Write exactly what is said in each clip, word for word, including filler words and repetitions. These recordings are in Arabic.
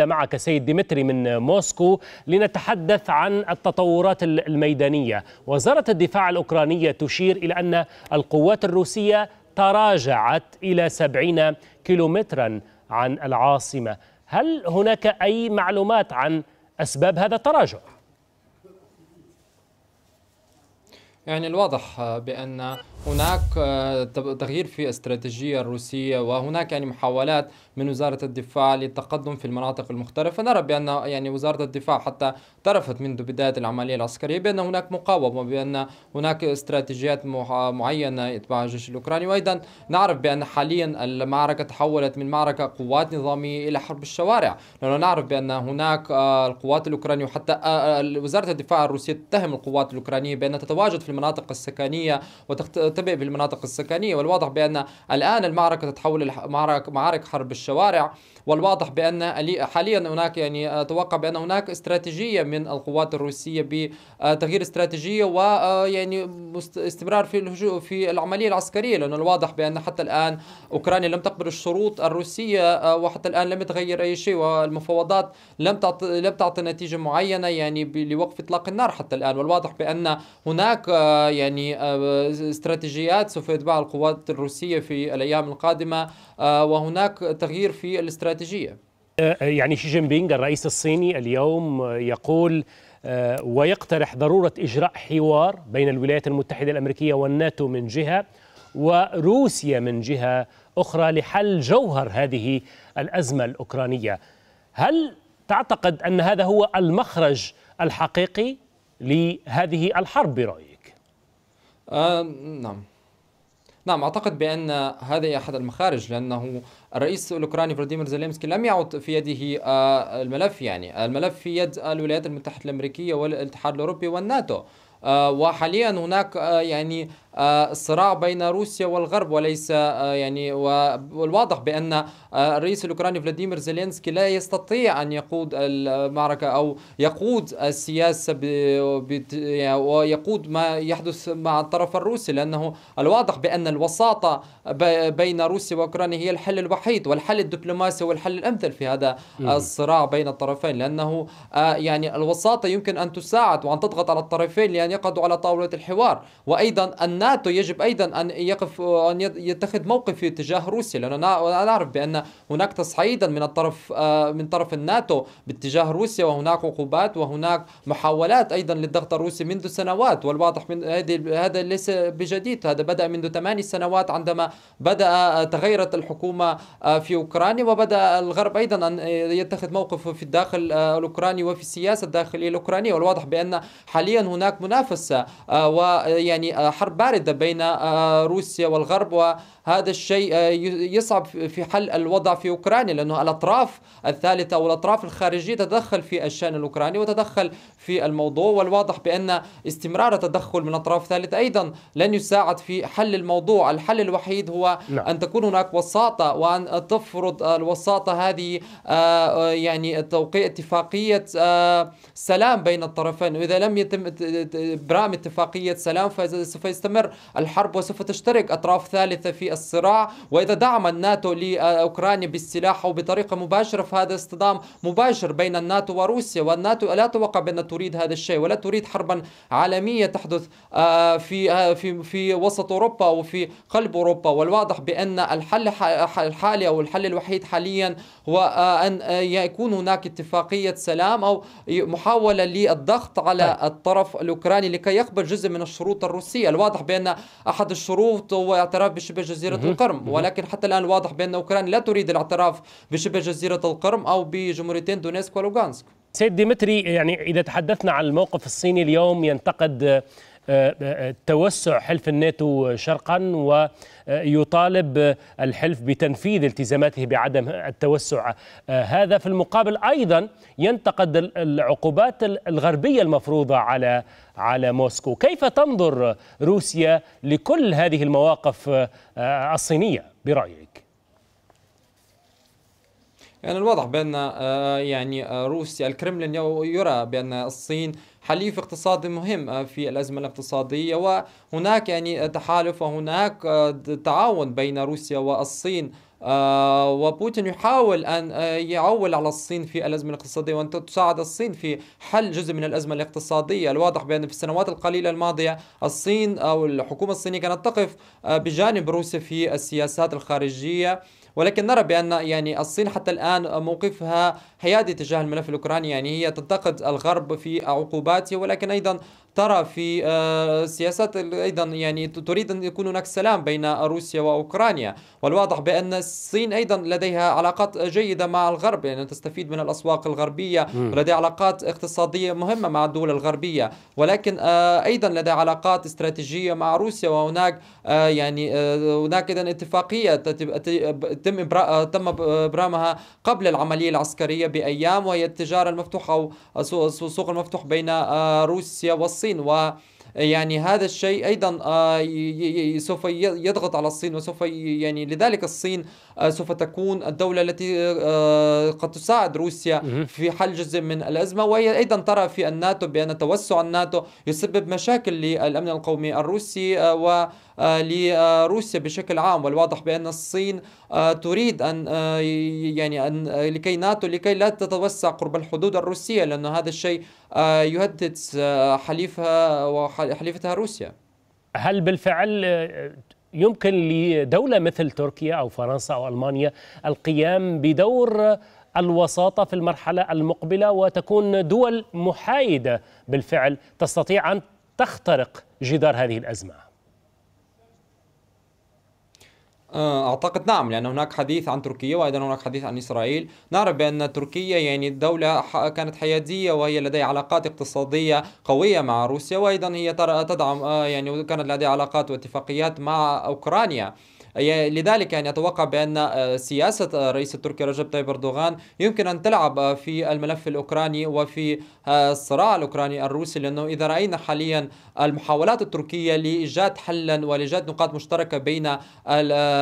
معك السيد ديمتري من موسكو لنتحدث عن التطورات الميدانية. وزارة الدفاع الأوكرانية تشير إلى أن القوات الروسية تراجعت إلى سبعين كيلومترا عن العاصمة. هل هناك أي معلومات عن أسباب هذا التراجع؟ يعني الواضح بأن هناك تغيير في الاستراتيجية الروسية، وهناك يعني محاولات من وزارة الدفاع للتقدم في المناطق المختلفة. نرى بأن يعني وزارة الدفاع حتى اعترفت منذ بداية العملية العسكرية بأن هناك مقاومة، بأن هناك استراتيجيات معينة يتبعها الجيش الأوكراني. وأيضا نعرف بأن حاليا المعركة تحولت من معركة قوات نظامية إلى حرب الشوارع، لأننا نعرف بأن هناك القوات الأوكرانية وحتى وزارة الدفاع الروسية تتهم القوات الأوكرانية بأن تتواجد في المناطق السكنية وتختبئ في المناطق السكنية. والواضح بأن الآن المعركة تتحول إلى معارك حرب الشوارع، والواضح بأن حاليا هناك يعني أتوقع بأن هناك استراتيجية من القوات الروسية بتغيير استراتيجية ويعني استمرار في الهجوم في العملية العسكرية، لأن الواضح بأن حتى الآن أوكرانيا لم تقبل الشروط الروسية، وحتى الآن لم يتغير أي شيء، والمفاوضات لم تعطي لم تعطي نتيجة معينة يعني لوقف إطلاق النار حتى الآن. والواضح بأن هناك يعني استراتيجيات سوف يتبعها القوات الروسية في الأيام القادمة، وهناك تغيير في الاستراتيجية. يعني شي جين بينغ الرئيس الصيني اليوم يقول ويقترح ضرورة إجراء حوار بين الولايات المتحدة الأمريكية والناتو من جهة وروسيا من جهة أخرى لحل جوهر هذه الأزمة الأوكرانية. هل تعتقد أن هذا هو المخرج الحقيقي لهذه الحرب برأيك؟ آه، نعم نعم أعتقد بأن هذا أحد المخارج، لأنه الرئيس الأوكراني فلاديمير زيلينسكي لم يعد في يده آه الملف، يعني الملف في يد الولايات المتحدة الأمريكية والاتحاد الأوروبي والناتو، آه وحاليا هناك آه يعني آه الصراع بين روسيا والغرب، وليس آه يعني والواضح بأن آه الرئيس الأوكراني فلاديمير زيلينسكي لا يستطيع أن يقود المعركة أو يقود السياسة ويقود ما يحدث مع الطرف الروسي، لأنه الواضح بأن الوساطة بين روسيا وأوكرانيا هي الحل الوحيد والحل الدبلوماسي والحل الأمثل في هذا الصراع بين الطرفين، لأنه آه يعني الوساطة يمكن أن تساعد وأن تضغط على الطرفين لأن يقعدوا على طاولة الحوار. وأيضا أن الناتو يجب أيضا أن يقف أن يتخذ موقف تجاه روسيا، لأننا نعرف بأن هناك تصعيدا من الطرف من طرف الناتو باتجاه روسيا، وهناك عقوبات وهناك محاولات أيضا للضغط الروسي منذ سنوات. والواضح من هذه هذا ليس بجديد، هذا بدأ منذ ثماني سنوات عندما بدأ تغيرت الحكومة في أوكرانيا، وبدأ الغرب أيضا أن يتخذ موقف في الداخل الأوكراني وفي السياسة الداخلية الأوكرانية. والواضح بأن حاليا هناك منافسة ويعني حرب باردة بين روسيا والغرب، وهذا الشيء يصعب في حل الوضع في أوكرانيا، لأنه الأطراف الثالثة أو الأطراف الخارجية تتدخل في الشأن الأوكراني وتدخل في الموضوع. والواضح بأن استمرار تدخل من أطراف ثالثة أيضا لن يساعد في حل الموضوع. الحل الوحيد هو لا. أن تكون هناك وساطة، وأن تفرض الوساطة هذه يعني توقيع اتفاقية سلام بين الطرفين، وإذا لم يتم إبرام اتفاقية سلام فسوف يستمر الحرب وسوف تشترك أطراف ثالثة في الصراع. وإذا دعم الناتو لأوكرانيا بالسلاح أو بطريقة مباشرة فهذا اصطدام مباشر بين الناتو وروسيا، والناتو لا أتوقع بأن تريد هذا الشيء ولا تريد حربا عالمية تحدث في في في وسط أوروبا وفي قلب أوروبا. والواضح بأن الحل الحالي أو الحل الوحيد حاليا هو أن يكون هناك اتفاقية سلام أو محاولة للضغط على الطرف الأوكراني لكي يقبل جزء من الشروط الروسية. الواضح بأن أحد الشروط هو اعتراف بشبه جزيرة القرم، ولكن حتى الآن واضح بأن أوكرانيا لا تريد الاعتراف بشبه جزيرة القرم أو بجمهوريتين دونيتسك ولوغانسك. سيد ديمتري، يعني إذا تحدثنا عن الموقف الصيني اليوم ينتقد توسع حلف الناتو شرقا ويطالب الحلف بتنفيذ التزاماته بعدم التوسع هذا، في المقابل أيضا ينتقد العقوبات الغربية المفروضة على على موسكو. كيف تنظر روسيا لكل هذه المواقف الصينية برأيك؟ يعني الواضح بأن يعني روسيا الكرملين يرى بأن الصين حليف اقتصادي مهم في الأزمة الاقتصادية، وهناك يعني تحالف وهناك تعاون بين روسيا والصين وبوتين يحاول أن يعول على الصين في الأزمة الاقتصادية، وأن تساعد الصين في حل جزء من الأزمة الاقتصادية. الواضح بأن في السنوات القليلة الماضية الصين أو الحكومة الصينية كانت تقف بجانب روسيا في السياسات الخارجية، ولكن نرى بأن يعني الصين حتى الآن موقفها حيادي تجاه الملف الأوكراني. يعني هي تنتقد الغرب في عقوباته، ولكن أيضا ترى في سياسات أيضا يعني تريد أن يكون هناك سلام بين روسيا وأوكرانيا. والواضح بأن الصين أيضا لديها علاقات جيدة مع الغرب، يعني تستفيد من الأسواق الغربية، ولديها علاقات اقتصادية مهمة مع الدول الغربية، ولكن أيضا لديها علاقات استراتيجية مع روسيا. وهناك يعني هناك إذن اتفاقية تم تم إبرامها قبل العملية العسكرية بأيام، وهي التجارة المفتوحة أو السوق المفتوح بين روسيا والصين. و يعني هذا الشيء أيضا سوف يضغط على الصين، وسوف يعني لذلك الصين سوف تكون الدولة التي قد تساعد روسيا في حل جزء من الأزمة. وهي أيضا ترى في الناتو بأن توسع الناتو يسبب مشاكل للأمن القومي الروسي ولروسيا بشكل عام. والواضح بأن الصين تريد أن يعني أن لكي ناتو لكي لا تتوسع قرب الحدود الروسية، لأن هذا الشيء يهدد حليفها وحليفتها روسيا. هل بالفعل يمكن لدولة مثل تركيا أو فرنسا أو ألمانيا القيام بدور الوساطة في المرحلة المقبلة وتكون دول محايدة بالفعل تستطيع أن تخترق جدار هذه الأزمة؟ أعتقد نعم، لأن هناك حديث عن تركيا وأيضا هناك حديث عن إسرائيل. نعرف بأن تركيا يعني الدولة كانت حيادية، وهي لديها علاقات اقتصادية قوية مع روسيا، وأيضا هي تدعم يعني كانت لديها علاقات واتفاقيات مع أوكرانيا. لذلك يعني أتوقع بأن سياسة رئيس التركي رجب طيب أردوغان يمكن أن تلعب في الملف الأوكراني وفي الصراع الأوكراني الروسي، لأنه إذا رأينا حاليا المحاولات التركية لإيجاد حلا ولإيجاد نقاط مشتركة بين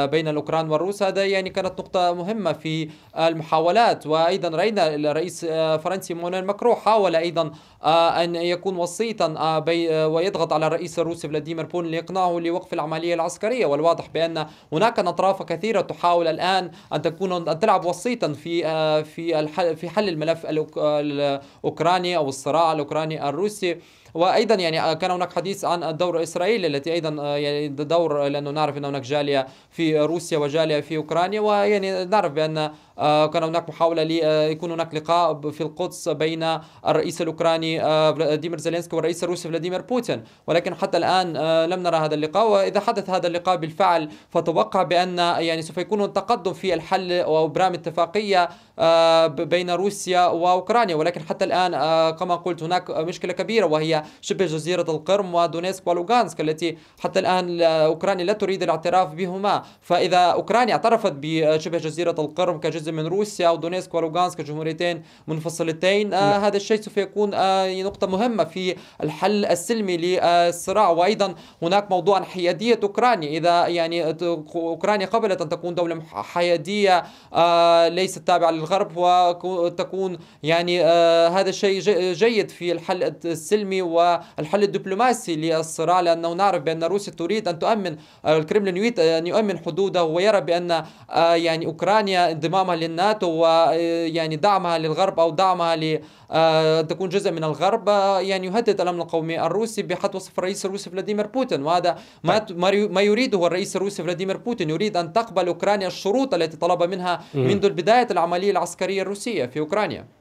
بين الأوكران والروس، هذا يعني كانت نقطة مهمة في المحاولات. وأيضا رأينا الرئيس الفرنسي مانويل ماكرون حاول أيضا أن يكون وسيطا ويضغط على الرئيس الروسي فلاديمير بوتين لإقناعه لوقف العملية العسكرية. والواضح بأن هناك أطراف كثيرة تحاول الآن أن تكون أن تلعب وسيطا في في في حل الملف الأوكراني أو الصراع الأوكراني الروسي. وايضا يعني كان هناك حديث عن الدور الاسرائيلي التي ايضا يعني دور، لانه نعرف ان هناك جاليه في روسيا وجاليه في اوكرانيا، ويعني نعرف بان كان هناك محاوله ليكون هناك لقاء في القدس بين الرئيس الاوكراني فلاديمير زيلينسكي والرئيس الروسي فلاديمير بوتين، ولكن حتى الان لم نرى هذا اللقاء. واذا حدث هذا اللقاء بالفعل فتوقع بان يعني سوف يكون تقدم في الحل وابرام اتفاقيه بين روسيا واوكرانيا، ولكن حتى الان كما قلت هناك مشكله كبيره، وهي شبه جزيرة القرم ودونيسك ولوغانسك التي حتى الآن أوكرانيا لا تريد الاعتراف بهما. فإذا أوكرانيا اعترفت بشبه جزيرة القرم كجزء من روسيا ودونيسك ولوغانسك كجمهوريتين منفصلتين، آه هذا الشيء سوف يكون آه نقطة مهمة في الحل السلمي للصراع. وأيضا هناك موضوع حيادية أوكرانيا، إذا يعني أوكرانيا قبلت أن تكون دولة حيادية آه ليست تابعة للغرب، وتكون يعني آه هذا الشيء جيد في الحل السلمي والحل الدبلوماسي للصراع، لأنه نعرف بأن روسيا تريد أن تؤمن الكرملين يريد أن يؤمن حدوده، ويرى بأن يعني أوكرانيا انضمامها للناتو ويعني دعمها للغرب أو دعمها ل تكون جزء من الغرب يعني يهدد الأمن القومي الروسي بحد وصف الرئيس الروسي فلاديمير بوتين. وهذا ما يريده الرئيس الروسي فلاديمير بوتين، يريد أن تقبل أوكرانيا الشروط التي طلب منها منذ بداية العملية العسكرية الروسية في أوكرانيا.